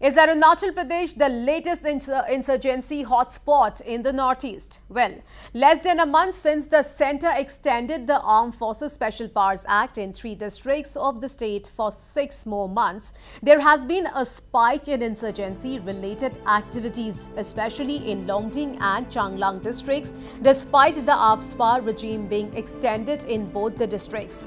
Is Arunachal Pradesh the latest insurgency hotspot in the northeast? Well, less than a month since the centre extended the Armed Forces Special Powers Act in 3 districts of the state for 6 more months, there has been a spike in insurgency-related activities, especially in Longding and Changlang districts, despite the AFSPA regime being extended in both the districts.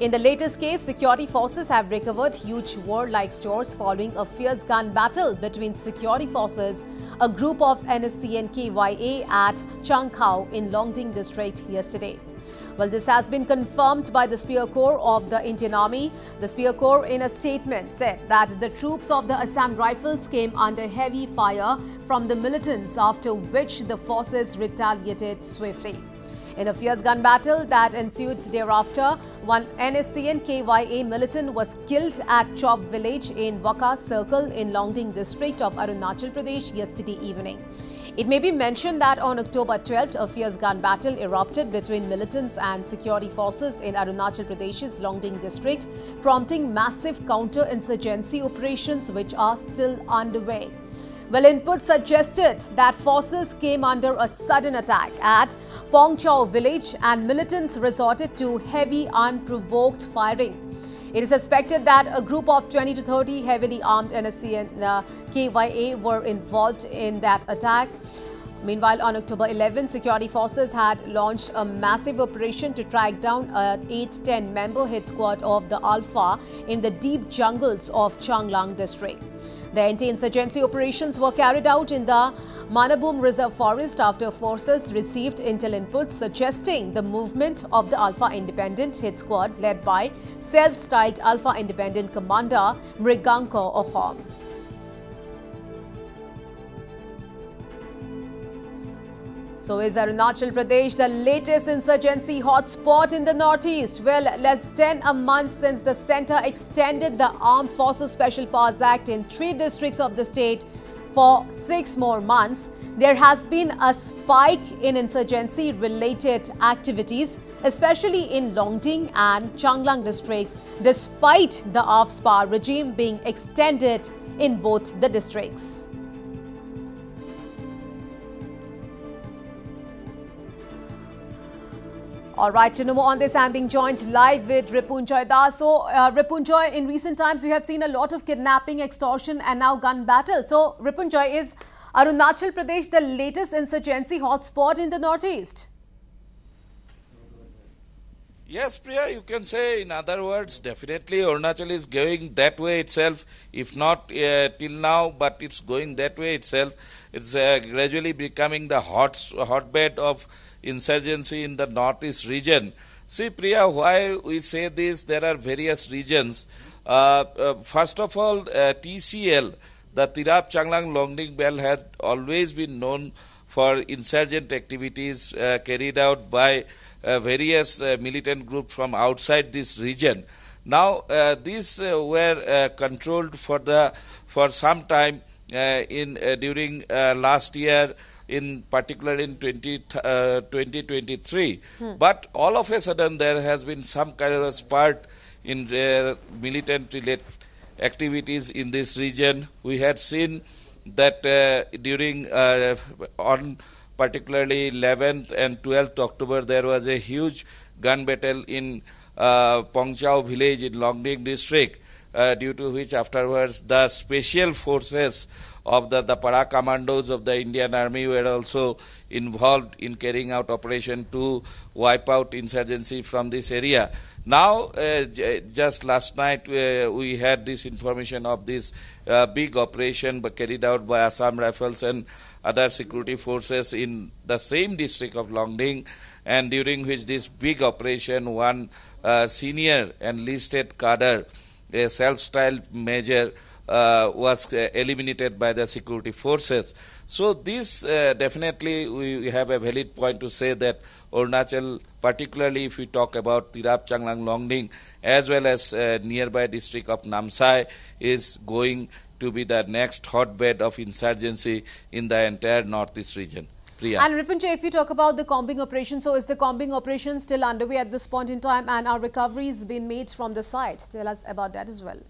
In the latest case, security forces have recovered huge war-like stores following a fierce gun battle between security forces, a group of NSCN (K-YA) at Changkhao in Longding district yesterday. Well, this has been confirmed by the Spear Corps of the Indian Army. The Spear Corps in a statement said that the troops of the Assam Rifles came under heavy fire from the militants, after which the forces retaliated swiftly. In a fierce gun battle that ensued thereafter, one NSCN (K-YA) militant was killed at Chop Village in Waka Circle in Longding district of Arunachal Pradesh yesterday evening. It may be mentioned that on October 12th, a fierce gun battle erupted between militants and security forces in Arunachal Pradesh's Longding district, prompting massive counter-insurgency operations which are still underway. Well, input suggested that forces came under a sudden attack at Pongchau village and militants resorted to heavy unprovoked firing. It is suspected that a group of 20 to 30 heavily armed NSCN (K-YA) were involved in that attack. Meanwhile, on October 11, security forces had launched a massive operation to track down an 8-10 member hit squad of the ULFA in the deep jungles of Changlang district. The anti-insurgency operations were carried out in the Manaboom Reserve Forest after forces received intel inputs suggesting the movement of the ULFA-Independent hit squad led by self-styled ULFA-Independent commander Mriganko Ohok. So is Arunachal Pradesh the latest insurgency hotspot in the northeast? Well, less than a month since the centre extended the Armed Forces Special Powers Act in 3 districts of the state for 6 more months, there has been a spike in insurgency-related activities, especially in Longding and Changlang districts, despite the AFSPA regime being extended in both the districts. Alright, to know more on this, I'm being joined live with Ripunjoy Das. So, Ripunjoy, in recent times, we have seen a lot of kidnapping, extortion and now gun battle. So, Ripunjoy, is Arunachal Pradesh the latest insurgency hotspot in the northeast? Yes, Priya, you can say, in other words, definitely Arunachal is going that way itself, if not till now, but it's going that way itself. It's gradually becoming the hotbed of insurgency in the northeast region. See, Priya, why we say this, there are various regions. First of all, TCL, the Tirap Changlang Longding belt, has always been known for insurgent activities carried out by various militant groups from outside this region. Now, these were controlled for some time during last year, in particular in 2023. But all of a sudden there has been some kind of a spurt in militant related activities in this region. We had seen that on particularly 11th and 12th October there was a huge gun battle in Pongchau village in Longding district, due to which afterwards the special forces of the para commandos of the Indian Army were also involved in carrying out operation to wipe out insurgency from this area. Now, just last night we had this information of this big operation carried out by Assam Rifles and other security forces in the same district of Longding, and during which this big operation, one senior enlisted cadre, a self-styled major, was eliminated by the security forces. So this definitely we have a valid point to say that Arunachal, particularly if we talk about Tirap Changlang Longding as well as nearby district of Namsai, is going to be the next hotbed of insurgency in the entire northeast region. Priya. And Ripunjoy, if you talk about the combing operation, so is the combing operation still underway at this point in time, and are recoveries been made from the site? Tell us about that as well.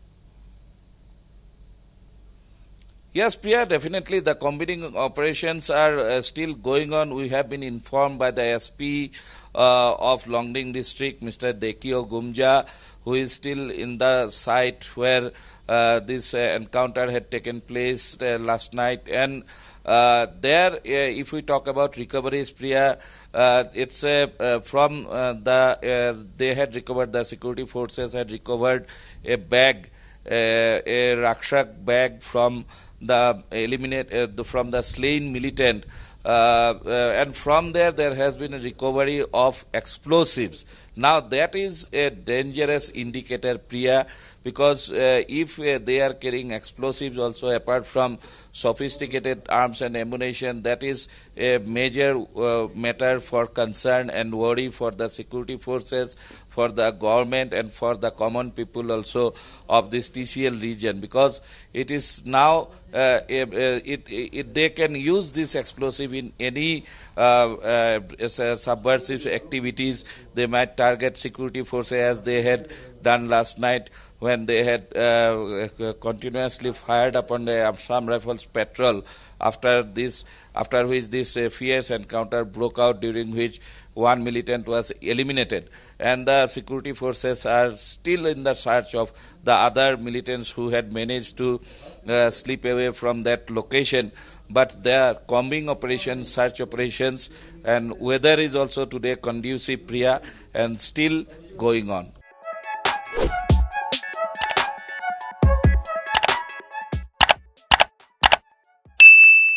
Yes, Priya, definitely the combining operations are still going on. We have been informed by the SP of Longding district, Mr. Dekio Gumja, who is still in the site where this encounter had taken place last night. And there, if we talk about recoveries, Priya, it's from they had recovered, the security forces had recovered a bag, a rakshak bag from the from the slain militant, and from there has been a recovery of explosives. Now that is a dangerous indicator, Priya, because if they are carrying explosives also, apart from sophisticated arms and ammunition, that is a major matter for concern and worry for the security forces, for the government, and for the common people also of this TCL region, because it is now they can use this explosive in any subversive activities. They might target security forces as they had done last night when they had continuously fired upon the Assam Rifles patrol, after which this fierce encounter broke out, during which one militant was eliminated. And the security forces are still in the search of the other militants who had managed to slip away from that location. But their combing operations, search operations, and weather is also today conducive, Priya, and still going on.